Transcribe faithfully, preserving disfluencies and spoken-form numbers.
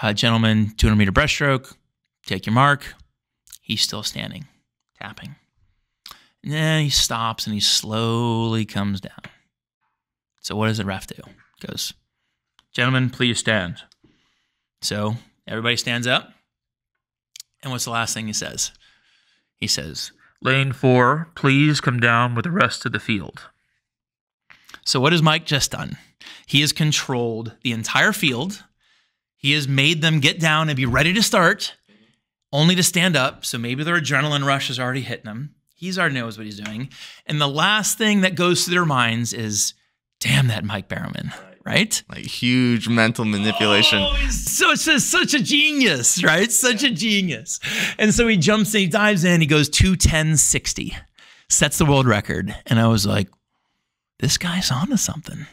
Uh, gentleman, two hundred meter breaststroke, take your mark. He's still standing, tapping. And then he stops and he slowly comes down. So what does the ref do? He goes, gentlemen, please stand. So everybody stands up. And what's the last thing he says? He says, lane four, please come down with the rest of the field. So what has Mike just done? He has controlled the entire field. He has made them get down and be ready to start, only to stand up. So maybe their adrenaline rush is already hitting them. He already knows what he's doing. And the last thing that goes through their minds is, damn that Mike Barrowman, right? Like huge mental manipulation. Oh, he's such a, such a genius, right? Such a genius. And so he jumps and he dives in. He goes two ten sixty, sets the world record. And I was like, this guy's onto something.